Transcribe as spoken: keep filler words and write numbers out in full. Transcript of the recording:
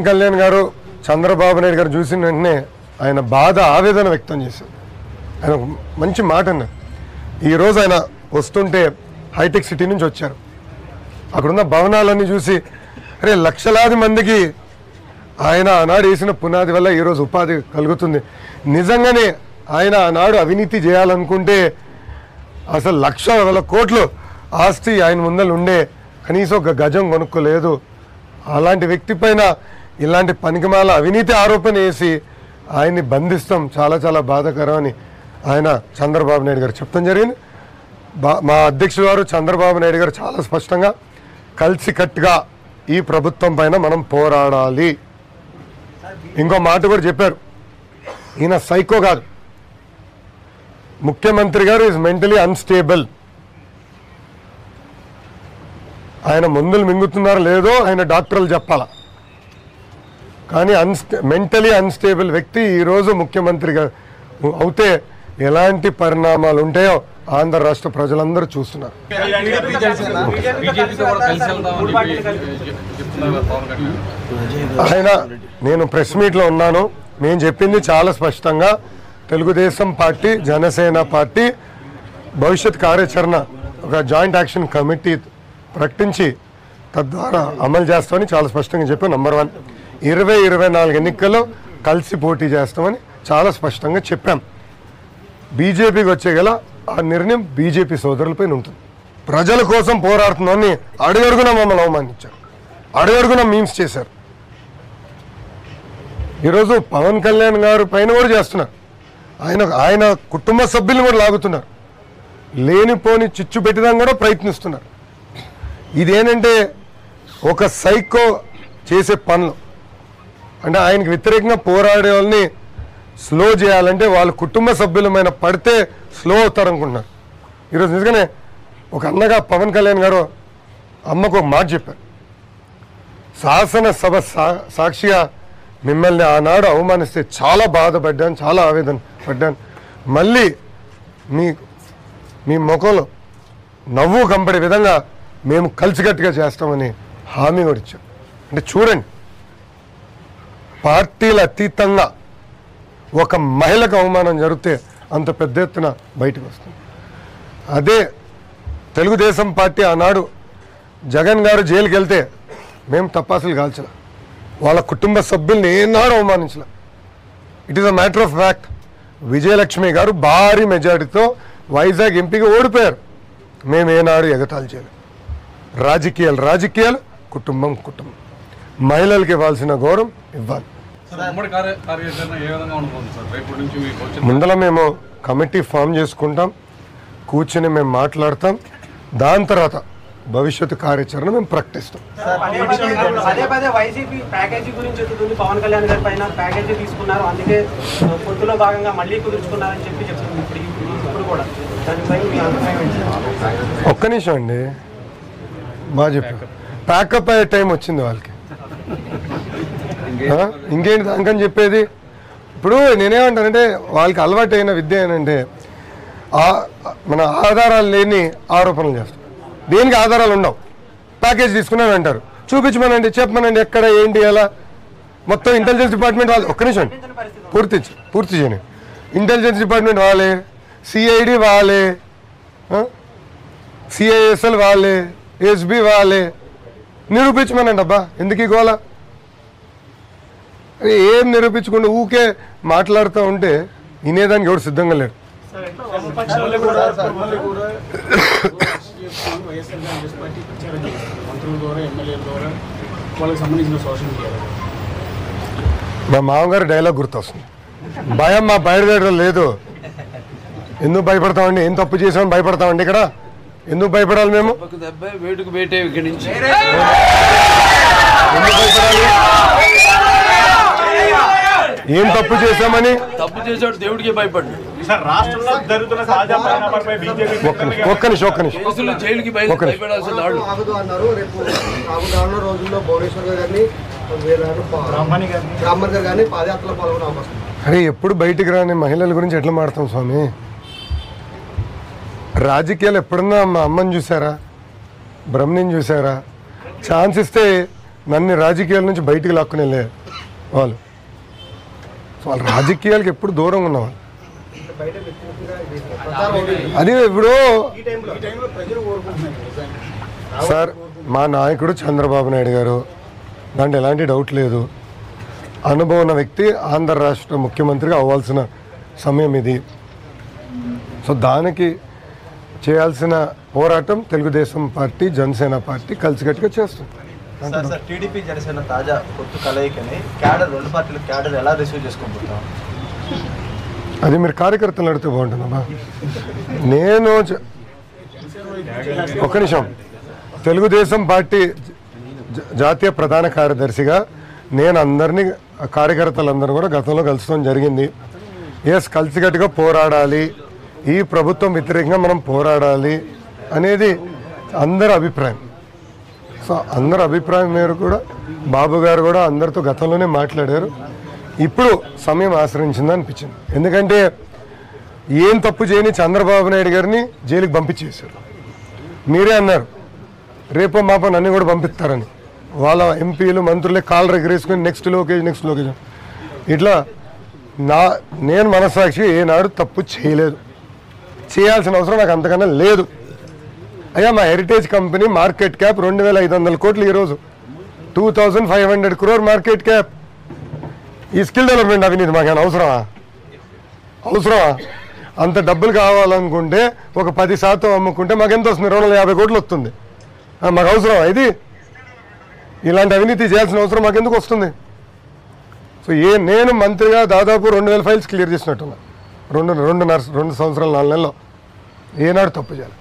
పవన్ కళ్యాణ్ గారు చంద్రబాబు నాయుడు గారు చూసిన వెంటనే ఆయన బాధ ఆవేదన వ్యక్తం చేశారు. ఆయన మంచి మాట అన్నారు. ఈరోజు ఆయన వస్తుంటే హైటెక్ సిటీ నుంచి వచ్చారు. అక్కడున్న భవనాలన్నీ చూసి అరే లక్షలాది మందికి ఆయన ఆనాడు వేసిన పునాది వల్ల ఈరోజు ఉపాధి కలుగుతుంది. నిజంగానే ఆయన ఆనాడు అవినీతి చేయాలనుకుంటే అసలు లక్ష వేల కోట్లు ఆస్తి ఆయన ముందలు ఉండే, కనీసం ఒక గజం కొనుక్కోలేదు. అలాంటి వ్యక్తి పైన ఇలాంటి పనికిమాల అవినీతి ఆరోపణ వేసి ఆయన్ని బంధిస్తాం చాలా చాలా బాధాకరం అని ఆయన చంద్రబాబు నాయుడు గారు చెప్తాం జరిగింది. మా అధ్యక్షుడు గారు చంద్రబాబు నాయుడు గారు చాలా స్పష్టంగా కలిసికట్టుగా ఈ ప్రభుత్వం పైన మనం పోరాడాలి. ఇంకో మాట కూడా చెప్పారు, ఈయన సైకో కాదు, ముఖ్యమంత్రి గారు ఈజ్ మెంటలీ అన్స్టేబుల్. ఆయన మందులు మింగుతున్నారో లేదో ఆయన డాక్టర్లు చెప్పాల, కానీ అన్స్టే మెంటలీ అన్స్టేబుల్ వ్యక్తి ఈరోజు ముఖ్యమంత్రిగా అవుతే ఎలాంటి పరిణామాలు ఉంటాయో ఆంధ్ర రాష్ట్ర ప్రజలందరూ చూస్తున్నారు. ఆయన నేను ప్రెస్ మీట్లో ఉన్నాను, నేను చెప్పింది చాలా స్పష్టంగా తెలుగుదేశం పార్టీ జనసేన పార్టీ భవిష్యత్ కార్యాచరణ ఒక జాయింట్ యాక్షన్ కమిటీ ప్రకటించి తద్వారా అమలు చేస్తామని చాలా స్పష్టంగా చెప్పాను. నంబర్ వన్, ఇరవై ఇరవై నాలుగు ఎన్నికల్లో కలిసి పోటీ చేస్తామని చాలా స్పష్టంగా చెప్పాం. బీజేపీకి వచ్చేగల ఆ నిర్ణయం బీజేపీ సోదరులపైన ఉంటుంది. ప్రజల కోసం పోరాడుతున్నామని అడుగడుగున మమ్మల్ని అవమానించారు, అడుగడుగున మీమ్స్ చేశారు. ఈరోజు పవన్ కళ్యాణ్ గారు పైన కూడా చేస్తున్నారు, ఆయన ఆయన కుటుంబ సభ్యులను కూడా లాగుతున్నారు, లేనిపోని చిచ్చు పెట్టడం కూడా ప్రయత్నిస్తున్నారు. ఇదేనంటే ఒక సైకో చేసే పనులు. అంటే ఆయనకు వ్యతిరేకంగా పోరాడే వాళ్ళని స్లో చేయాలంటే వాళ్ళ కుటుంబ సభ్యులమైన పడితే స్లో అవుతారు అనుకుంటున్నారు. ఈరోజు నిజంగానే ఒక అన్నగా పవన్ కళ్యాణ్ గారు అమ్మకు ఒక మాట చెప్పారు, శాసనసభ సా సాక్షిగా మిమ్మల్ని ఆనాడు అవమానిస్తే చాలా బాధపడ్డాను, చాలా ఆవేదన పడ్డాను. మళ్ళీ మీ మీ ముఖంలో నవ్వు కంపడే విధంగా మేము కలిసికట్టుగా చేస్తామని హామీ కూడా ఇచ్చాం. అంటే చూడండి, పార్టీల అతీతంగా ఒక మహిళకు అవమానం జరిగితే అంత పెద్ద ఎత్తున బయటకు వస్తుంది. అదే తెలుగుదేశం పార్టీ ఆనాడు జగన్ గారు జైలుకి వెళ్తే మేము తపాసులు కాల్చల, వాళ్ళ కుటుంబ సభ్యుల్ని ఏనాడు అవమానించలే. It is a matter of fact. Vijayalakshmi గారు భారీ మెజారిటీతో వైజాగ్ ఎంపీగా ఓడిపోయారు. మేము ఏనాడు ఎగతాళి చేయలేదు. రాజకీయాలు రాజకీయాలు, కుటుంబం కుటుంబం, మహిళలకు ఇవ్వాల్సిన గౌరవం ఇవ్వాలి. ముందర మేము కమిటీ ఫామ్ చేసుకుంటాం, కూర్చొని మేము మాట్లాడతాం, దాని తర్వాత భవిష్యత్తు కార్యాచరణ మేము ప్రకటిస్తాం. ఒక్క నిమిషం అండి, బాగా చెప్పారు. ప్యాకప్ అయ్యే టైం వచ్చింది వాళ్ళకి, ఇంకేంటి దానికని చెప్పేది. ఇప్పుడు నేనేమంటానంటే వాళ్ళకి అలవాటు అయిన విద్య ఏంటంటే మన ఆధారాలు లేని ఆరోపణలు చేస్తాం. దేనికి ఆధారాలు ఉండవు. ప్యాకేజ్ తీసుకున్నాను అంటారు, చూపించమనండి, చెప్పమనండి, ఎక్కడ ఏంటి ఎలా. మొత్తం ఇంటెలిజెన్స్ డిపార్ట్మెంట్ వాళ్ళు, ఒక్క నిమిషం పూర్తి పూర్తి చేయని ఇంటెలిజెన్స్ డిపార్ట్మెంట్ వాళ్ళే, సిఐడి వాళ్ళే, సిఐఎస్ఎల్ వాళ్ళే, ఎస్బీ వాళ్ళే, నిరూపించమనండి. అబ్బా ఎందుకు గోళ, ఏం నిరూపించకుండా ఊకే మాట్లాడుతూ ఉంటే వినేదానికి ఎవరు సిద్ధంగా లేరు. మా మామగారు డైలాగ్ గుర్తొస్తుంది, భయం మా బయటదేయడం లేదు, ఎందుకు భయపడతామండి, ఏం తప్పు చేసామని భయపడతామండి, ఇక్కడ ఎందుకు భయపడాలి, మేము వేటుకు బయటే ఇక్కడి నుంచి ఎందుకు భయపడాలి, ఏం తప్పు చేశామని. తప్పు చేశాడు దేవుడికి భయపడ్డు. ఒక్క నిమిషం ఒక్క నిమిషం అరే ఎప్పుడు బయటికి రాని మహిళల గురించి ఎట్లా మాడతాం స్వామి. రాజకీయాలు ఎప్పుడన్నా మా అమ్మని చూసారా, బ్రహ్మని చూసారా, ఛాన్స్ ఇస్తే నన్ను రాజకీయాల నుంచి బయటికి లాక్కునేలే వాళ్ళు. సో వాళ్ళు రాజకీయాలకు ఎప్పుడు దూరంగా ఉన్నవాళ్ళు. అదే ఇప్పుడు సార్ మా నాయకుడు చంద్రబాబు నాయుడు గారు, దాంట్లో ఎలాంటి డౌట్ లేదు. అనుభవం ఉన్న వ్యక్తి ఆంధ్ర రాష్ట్ర ముఖ్యమంత్రిగా అవ్వాల్సిన సమయం ఇది. సో దానికి చేయాల్సిన పోరాటం తెలుగుదేశం పార్టీ జనసేన పార్టీ కలిసికట్టుగా చేస్తుంది. టీడీపీ జనసేన తాజా కొత్త కలయికని క్యాడర్ రెండు పార్టీల క్యాడర్ ఎలా రిసీవ్ చేసుకోబోతాం అది మీరు కార్యకర్తలు నడితే బాగుంటుందమ్మా. నేను ఒక నిమిషం తెలుగుదేశం పార్టీ జాతీయ ప్రధాన కార్యదర్శిగా నేను అందరినీ కార్యకర్తలందరూ కూడా గతంలో కలుసుకోవడం జరిగింది. ఎస్ కలిసికట్టుగా పోరాడాలి, ఈ ప్రభుత్వం వ్యతిరేకంగా మనం పోరాడాలి అనేది అందరి అభిప్రాయం. సో అందరి అభిప్రాయం మేరకు కూడా బాబు గారు కూడా అందరితో గతంలోనే మాట్లాడారు. ఇప్పుడు సమయం ఆశ్రయించింది అనిపించింది. ఎందుకంటే ఏం తప్పు చేయని చంద్రబాబు నాయుడు గారిని జైలుకి పంపించేశారు. మీరే అన్నారు రేపో మాపో నన్ను కూడా పంపిస్తారని. వాళ్ళ ఎంపీలు మంత్రులే కాళ్ళు ఎగరేసుకుని నెక్స్ట్ లోకేజ్ నెక్స్ట్ లోకేజ్ ఇట్లా. నా నేను మనస్సాక్షి ఏనాడు తప్పు చేయలేదు, చేయాల్సిన అవసరం నాకు అంతకన్నా లేదు. అయ్యా మా హెరిటేజ్ కంపెనీ మార్కెట్ క్యాప్ రెండు వేల ఐదు వందల కోట్లు ఈరోజు, two thousand five hundred crore market cap. ఈ స్కిల్ డెవలప్మెంట్ అవినీతి మాకేమైనా అవసరమా? అవసరమా? అంత డబ్బులు కావాలనుకుంటే ఒక పది శాతం అమ్ముకుంటే మాకు ఎంత వస్తుంది? రెండు వందల యాభై కోట్లు వస్తుంది. మాకు అవసరమా ఇది? ఇలాంటి అవినీతి చేయాల్సిన అవసరం మాకెందుకు వస్తుంది? సో ఏ నేను మంత్రిగా దాదాపు రెండు వేల ఫైల్స్ క్లియర్ చేసినట్టున్నా రెండు రెండున్నర రెండు సంవత్సరాలు నాలుగు నెలలో. ఏనాడు తప్పు చేయాలి?